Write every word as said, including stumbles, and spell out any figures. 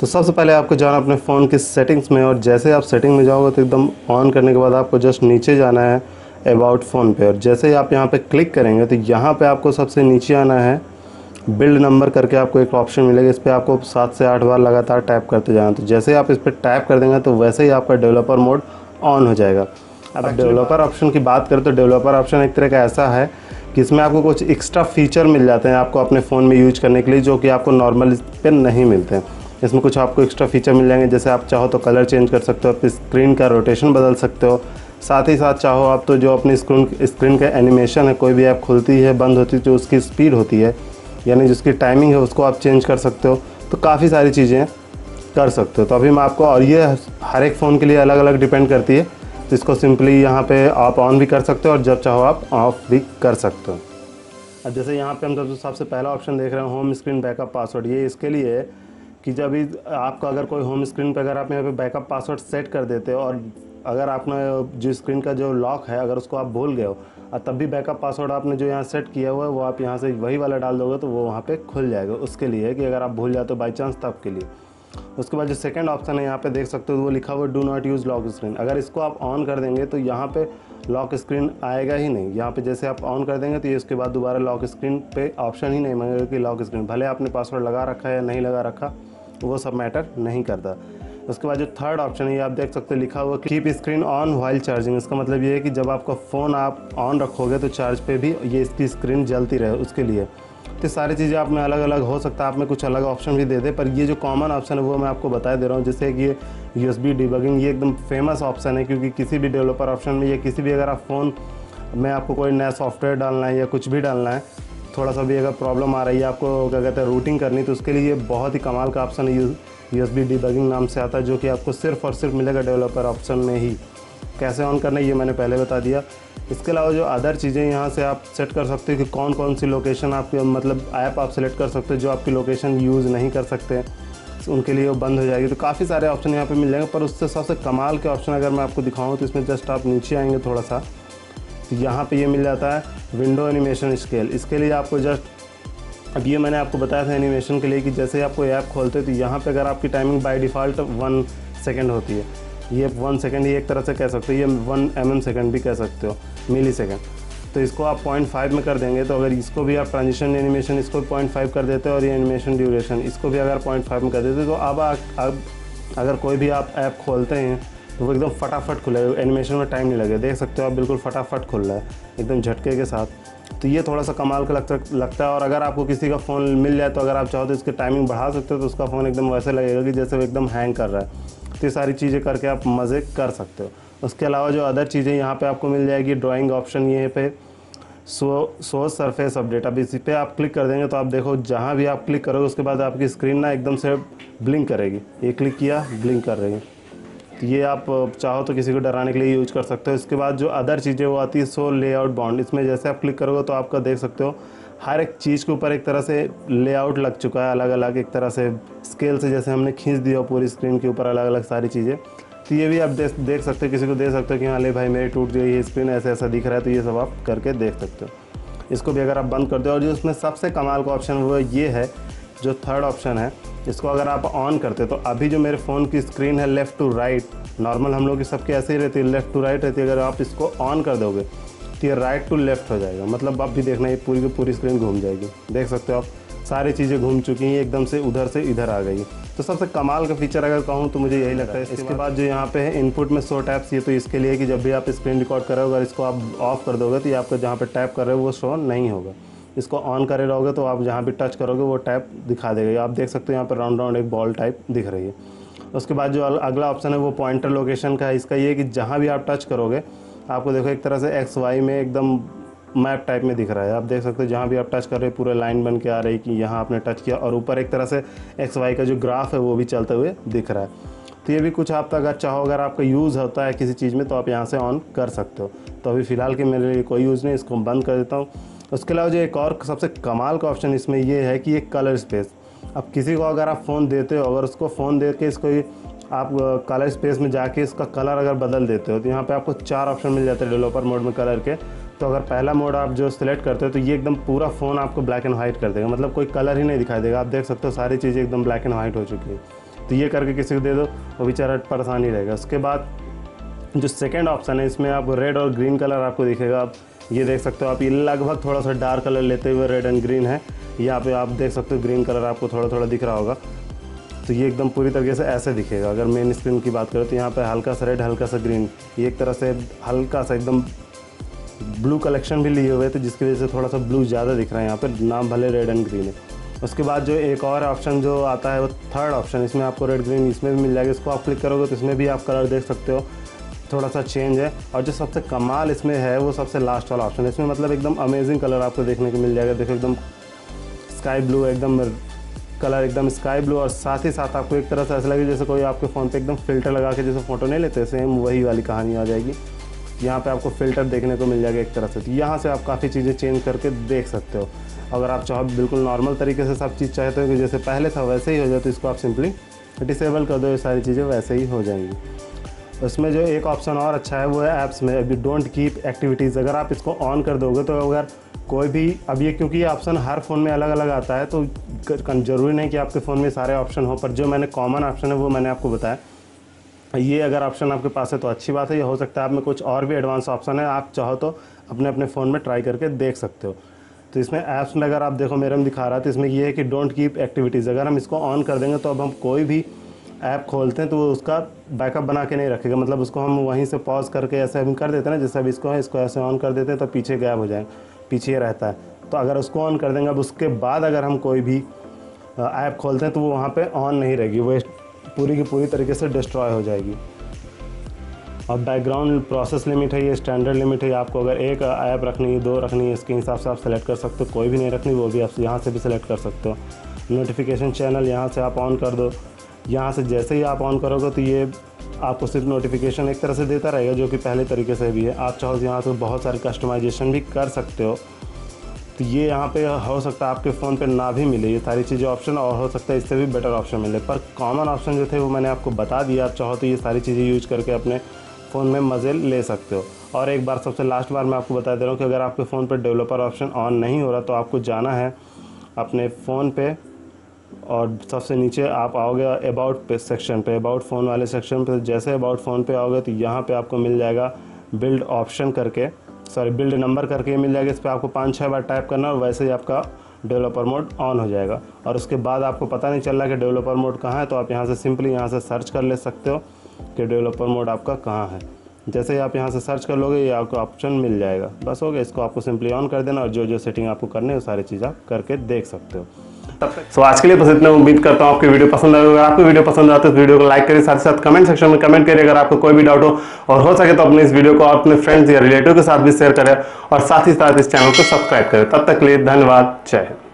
तो सबसे पहले आपको जाना अपने फ़ोन की सेटिंग्स में, और जैसे आप सेटिंग में जाओगे तो एकदम ऑन करने के बाद आपको जस्ट नीचे जाना है अबाउट फ़ोन पे, और जैसे ही आप यहाँ पे क्लिक करेंगे तो यहाँ पे आपको सबसे नीचे आना है, बिल्ड नंबर करके आपको एक ऑप्शन मिलेगा। इस पर आपको सात से आठ बार लगातार टैप करते जाना। तो जैसे ही आप इस पर टैप कर देंगे तो वैसे ही आपका डेवलपर मोड ऑन हो जाएगा। अब डेवलपर ऑप्शन की बात करें तो डेवलपर ऑप्शन एक तरह का ऐसा है कि इसमें आपको कुछ एक्स्ट्रा फीचर मिल जाते हैं आपको अपने फ़ोन में यूज करने के लिए, जो कि आपको नॉर्मल पे नहीं मिलते हैं। इसमें कुछ आपको एक्स्ट्रा फीचर मिल जाएंगे, जैसे आप चाहो तो कलर चेंज कर सकते हो, अपनी स्क्रीन का रोटेशन बदल सकते हो, साथ ही साथ चाहो आप तो जो अपनी स्क्रीन स्क्रीन का एनिमेशन है, कोई भी ऐप खुलती है बंद होती है, जो उसकी स्पीड होती है यानी जिसकी टाइमिंग है उसको आप चेंज कर सकते हो। तो काफ़ी सारी चीज़ें कर सकते हो। तो अभी मैं आपको, और ये हर एक फ़ोन के लिए अलग अलग डिपेंड करती है, तो इसको सिंपली यहाँ पे आप ऑन भी कर सकते हो और जब चाहो आप ऑफ भी कर सकते हो। अब जैसे यहाँ पे हम तो सबसे पहला ऑप्शन देख रहे हैं होम स्क्रीन बैकअप पासवर्ड। ये इसके लिए है कि जब भी आपका अगर कोई होम स्क्रीन पे अगर आप यहाँ पे बैकअप पासवर्ड सेट कर देते हो और अगर आपने जो स्क्रीन का जो लॉक है अगर उसको आप भूल गए हो और तब भी बैकअप पासवर्ड आपने जो यहाँ सेट किया हुआ है वो आप यहाँ से वही वाला डाल दोगे तो वो वहाँ पर खुल जाएगा। उसके लिए कि अगर आप भूल जाते हो बाई चांस तब के लिए। उसके बाद जो सेकंड ऑप्शन है यहाँ पे देख सकते हो वो लिखा हुआ do not use lock screen. अगर इसको आप ऑन कर देंगे तो यहाँ पे लॉक स्क्रीन आएगा ही नहीं। यहाँ पे जैसे आप ऑन कर देंगे तो ये इसके बाद दोबारा लॉक स्क्रीन पे ऑप्शन ही नहीं मांगेगा कि लॉक स्क्रीन, भले आपने पासवर्ड लगा रखा है या नहीं लगा रखा वो सब मैटर नहीं करता। उसके बाद जो थर्ड ऑप्शन है ये आप देख सकते हो लिखा हुआ keep screen on while charging. इसका मतलब ये है कि जब आपका फ़ोन आप ऑन रखोगे तो चार्ज पर भी ये इसकी स्क्रीन जलती रहे उसके लिए। तो सारी चीज़ें आप में अलग अलग हो सकता है, आप में कुछ अलग ऑप्शन भी दे दे, पर ये जो कॉमन ऑप्शन है वो मैं आपको बता दे रहा हूँ। जैसे कि ये यूएसबी डिबगिंग ये एकदम फेमस ऑप्शन है, क्योंकि किसी भी डेवलपर ऑप्शन में या किसी भी अगर आप फ़ोन में आपको कोई नया सॉफ्टवेयर डालना है या कुछ भी डालना है, थोड़ा सा भी अगर प्रॉब्लम आ रही है आपको क्या कहते हैं रूटिंग करनी, तो उसके लिए बहुत ही कमाल का ऑप्शन यूएसबी डिबगिंग नाम से आता है, जो कि आपको सिर्फ और सिर्फ मिलेगा डेवलपर ऑप्शन में ही। कैसे ऑन करना है ये मैंने पहले बता दिया। इसके अलावा जो अदर चीज़ें यहाँ से आप सेट कर सकते हो कि कौन कौन सी लोकेशन आपके मतलब ऐप आप सेलेक्ट कर सकते हो जो आपकी लोकेशन यूज़ नहीं कर सकते उनके लिए वो बंद हो जाएगी। तो काफ़ी सारे ऑप्शन यहाँ पे मिल जाएंगे, पर उससे सबसे कमाल के ऑप्शन अगर मैं आपको दिखाऊँ तो इसमें जस्ट आप नीचे आएँगे थोड़ा सा तो यहाँ पर ये मिल जाता है विंडो एनिमेशन स्केल। इसके लिए आपको जस्ट अब ये मैंने आपको बताया था एनिमेशन के लिए कि जैसे आप कोई ऐप खोलते हो तो यहाँ पर अगर आपकी timing by default one second होती है, ये वन सेकंड ही एक तरह से कह सकते हो, ये वन एम एम सेकेंड भी कह सकते हो मिली सेकेंड। तो इसको आप पॉइंट फाइव में कर देंगे तो अगर इसको भी आप ट्रांजिशन एनिमेशन इसको भी पॉइंट फाइव कर देते हो और ये एनिमेशन ड्यूरेशन इसको भी अगर पॉइंट फाइव में कर देते हो तो अब अब अगर कोई भी आप ऐप खोलते हैं तो वो एकदम फटाफट खुलेगा, एनिमेशन में टाइम नहीं लगे, देख सकते हो आप बिल्कुल फटाफट खुल रहा है एकदम झटके के साथ। तो ये थोड़ा सा कमाल का लगता लगता है। और अगर आपको किसी का फ़ोन मिल जाए तो अगर आप चाहो तो इसकी टाइमिंग बढ़ा सकते हो तो उसका फ़ोन एकदम वैसे लगेगा कि जैसे वो एकदम हैंग कर रहा है। तो ये सारी चीज़ें करके आप मज़े कर सकते हो। उसके अलावा जो अदर चीज़ें यहाँ पे आपको मिल जाएगी ड्राइंग ऑप्शन, ये पे सो सो सरफेस अपडेट। अब इसी पे आप क्लिक कर देंगे तो आप देखो जहाँ भी आप क्लिक करोगे उसके बाद आपकी स्क्रीन ना एकदम से ब्लिंक करेगी, ये क्लिक किया ब्लिंक कर रही है। तो ये आप चाहो तो किसी को डराने के लिए यूज कर सकते हो। इसके बाद जो अदर चीज़ें वो आती है सो लेआउट बाउंड। इसमें जैसे आप क्लिक करोगे तो आपका देख सकते हो हर एक चीज़ के ऊपर एक तरह से लेआउट लग चुका है अलग अलग, एक तरह से स्केल से जैसे हमने खींच दिया पूरी स्क्रीन के ऊपर अलग अलग सारी चीज़ें। तो ये भी आप देख देख सकते हो, किसी को दे सकते हो कि हाँ ले भाई मेरी टूट गई है स्क्रीन, ऐसा ऐसा दिख रहा है, तो ये सब आप करके देख सकते हो। इसको भी अगर आप बंद कर दो। और जो उसमें सबसे कमाल का ऑप्शन वो ये है जो थर्ड ऑप्शन है, इसको अगर आप ऑन करते तो अभी जो मेरे फ़ोन की स्क्रीन है लेफ़्ट टू राइट, नॉर्मल हम लोग की सबकी ऐसे ही रहती है लेफ़्ट टू राइट रहती है, अगर आप इसको ऑन कर दोगे ये राइट टू लेफ़्ट हो जाएगा, मतलब आप भी देखना ये पूरी की पूरी स्क्रीन घूम जाएगी, देख सकते हो आप सारी चीज़ें घूम चुकी हैं एकदम से उधर से इधर आ गई। तो सबसे कमाल का फीचर अगर कहूँ तो मुझे यही लगता है। इसके बाद जो यहाँ पे है इनपुट में सो टैप्स, ये तो इसके लिए कि जब भी आप स्क्रीन रिकॉर्ड कर रहे हो अगर इसको आप ऑफ कर दोगे तो ये आपका जहाँ पर टैप कर रहे हो वो शो नहीं होगा, इसको ऑन करे रहोगे तो आप जहाँ भी टच करोगे वो टैप दिखा देगा। आप देख सकते हो यहाँ पर राउंड राउंड एक बॉल टाइप दिख रही है। उसके बाद जो अगला ऑप्शन है वो पॉइंटर लोकेशन का है। इसका ये कि जहाँ भी आप टच करोगे आपको देखो एक तरह से एक्स वाई में एकदम मैप टाइप में दिख रहा है, आप देख सकते हो जहाँ भी आप टच कर रहे हो पूरा लाइन बन के आ रही है कि यहाँ आपने टच किया, और ऊपर एक तरह से एक्स वाई का जो ग्राफ है वो भी चलते हुए दिख रहा है। तो ये भी कुछ आप तक अगर चाहो अगर आपका यूज़ होता है किसी चीज़ में तो आप यहाँ से ऑन कर सकते हो। तो अभी फ़िलहाल के मेरे लिए कोई यूज़ नहीं, इसको बंद कर देता हूँ। उसके अलावा जो एक और सबसे कमाल का ऑप्शन इसमें यह है कि ये कलर स्पेस। अब किसी को अगर आप फ़ोन देते हो अगर उसको फ़ोन दे के इसको आप कलर स्पेस में जाके इसका कलर अगर बदल देते हो तो यहाँ पे आपको चार ऑप्शन मिल जाते हैं डेवलपर मोड में कलर के। तो अगर पहला मोड आप जो सिलेक्ट करते हो तो ये एकदम पूरा फ़ोन आपको ब्लैक एंड वाइट कर देगा, मतलब कोई कलर ही नहीं दिखाई देगा, आप देख सकते हो सारी चीज़ें एकदम ब्लैक एंड वाइट हो चुकी है। तो ये करके किसी को दे दो, वो बेचारा परेशान ही रहेगा। उसके बाद जो सेकेंड ऑप्शन है, इसमें आपको रेड और ग्रीन कलर आपको दिखेगा। आप ये देख सकते हो, आप ये लगभग थोड़ा सा डार्क कलर लेते हुए रेड एंड ग्रीन है। यहाँ पे आप देख सकते हो ग्रीन कलर आपको थोड़ा थोड़ा दिख रहा होगा। तो ये एकदम पूरी तरीके से ऐसे दिखेगा। अगर मेन स्क्रीन की बात करें तो यहाँ पे हल्का सा रेड, हल्का सा ग्रीन, ये एक तरह से हल्का सा एकदम ब्लू कलेक्शन भी लिए हुए थे, जिसकी वजह से थोड़ा सा ब्लू ज़्यादा दिख रहा है यहाँ पर। नाम भले रेड एंड ग्रीन है। उसके बाद जो एक और ऑप्शन जो आता है वो थर्ड ऑप्शन, इसमें आपको रेड ग्रीन इसमें भी मिल जाएगा। इसको आप क्लिक करोगे तो इसमें भी आप कलर देख सकते हो, थोड़ा सा चेंज है। और जो सबसे कमाल इसमें है वो सबसे लास्ट वाला ऑप्शन है। इसमें मतलब एकदम अमेजिंग कलर आपको देखने को मिल जाएगा। देखो एकदम स्काई ब्लू, एकदम कलर एकदम स्काई ब्लू, और साथ ही साथ आपको एक तरह से ऐसा लगेगा जैसे कोई आपके फ़ोन पे एकदम फ़िल्टर लगा के जैसे फ़ोटो नहीं लेते, सेम वही वाली कहानी आ जाएगी। यहाँ पे आपको फ़िल्टर देखने को मिल जाएगा एक तरह से। तो यहाँ से आप काफ़ी चीज़ें चेंज करके देख सकते हो। अगर आप चाहो बिल्कुल नॉर्मल तरीके से सब चीज़ चाहते हो कि जैसे पहले था वैसे ही हो जाए, तो इसको आप सिंपली डिसेबल कर दो, ये सारी चीज़ें वैसे ही हो जाएंगी। उसमें जो एक ऑप्शन और अच्छा है वो है ऐप्स में अभी डोंट कीप एक्टिविटीज़। अगर आप इसको ऑन कर दोगे तो अगर कोई भी, अब ये क्योंकि ये ऑप्शन हर फ़ोन में अलग अलग आता है, तो ज़रूरी नहीं कि आपके फ़ोन में सारे ऑप्शन हो, पर जो मैंने कॉमन ऑप्शन है वो मैंने आपको बताया। ये अगर ऑप्शन आपके पास है तो अच्छी बात है। ये हो सकता है आप में कुछ और भी एडवांस ऑप्शन है, आप चाहो तो अपने अपने फ़ोन में ट्राई करके देख सकते हो। तो इसमें ऐप्स में अगर आप देखो, मेरे में दिखा रहा है, तो इसमें ये है कि डोंट कीप एक्टिविटीज़। अगर हम इसको ऑन कर देंगे तो अब हम कोई भी ऐप खोलते हैं तो वो उसका बैकअप बना के नहीं रखेगा। मतलब उसको हम वहीं से पॉज करके ऐसे हम कर देते हैं ना, जैसे अब इसको है इसको ऐसे ऑन कर देते हैं तो पीछे गायब हो जाएगा, पीछे रहता है। तो अगर उसको ऑन कर देंगे, अब उसके बाद अगर हम कोई भी ऐप खोलते हैं तो वो वहाँ पे ऑन नहीं रहेगी, वो पूरी की पूरी तरीके से डिस्ट्रॉय हो जाएगी। और बैकग्राउंड प्रोसेस लिमिट है, ये स्टैंडर्ड लिमिट है। आपको अगर एक ऐप रखनी है, दो रखनी है, इसके हिसाब से आप सेलेक्ट कर सकते हो। कोई भी नहीं रखनी वो भी आप यहाँ से भी सिलेक्ट कर सकते हो। नोटिफिकेशन चैनल यहाँ से आप ऑन कर दो। यहाँ से जैसे ही आप ऑन करोगे तो ये आपको सिर्फ नोटिफिकेशन एक तरह से देता रहेगा, जो कि पहले तरीके से भी है। आप चाहो तो यहाँ से बहुत सारे कस्टमाइजेशन भी कर सकते हो। तो ये यहाँ पे हो सकता है आपके फ़ोन पे ना भी मिले ये सारी चीज़ें ऑप्शन, और हो सकता है इससे भी बेटर ऑप्शन मिले, पर कॉमन ऑप्शन जो थे वो मैंने आपको बता दिया। आप चाहो तो ये सारी चीज़ें यूज करके अपने फ़ोन में मज़े ले सकते हो। और एक बार, सबसे लास्ट बार मैं आपको बता दे रहा हूँ कि अगर आपके फ़ोन पर डेवलपर ऑप्शन ऑन नहीं हो रहा तो आपको जाना है अपने फ़ोन पर, और सबसे नीचे आप आओगे अबाउट पे सेक्शन पे, अबाउट फ़ोन वाले सेक्शन पे। जैसे अबाउट फ़ोन पे आओगे तो यहाँ पे आपको मिल जाएगा बिल्ड ऑप्शन करके, सॉरी बिल्ड नंबर करके मिल जाएगा। इस पर आपको पाँच छः बार टाइप करना और वैसे ही आपका डेवलपर मोड ऑन हो जाएगा। और उसके बाद आपको पता नहीं चल रहा कि डेवलपर मोड कहाँ है, तो आप यहाँ से सिंपली यहाँ से सर्च कर ले सकते हो कि डेवलपर मोड आपका कहाँ है। जैसे ही आप यहाँ से सर्च कर लोगे ये आपको ऑप्शन मिल जाएगा। बस हो गया, इसको आपको सिंपली ऑन कर देना और जो जो सेटिंग आपको करनी है वो सारी चीज़ आप करके देख सकते हो। सो so, आज के लिए बस इतना। उम्मीद करता हूँ आपकी वीडियो पसंद आएगी। अगर आपको वीडियो पसंद आता है तो वीडियो को लाइक करिए, साथ ही साथ कमेंट सेक्शन में कमेंट करिए अगर आपको कोई भी डाउट हो, और हो सके तो अपने इस वीडियो को अपने फ्रेंड्स या रिलेटिव के साथ भी शेयर करें, और साथ ही साथ इस चैनल को सब्सक्राइब करें। तब तक के लिए धन्यवाद, जय हिंद।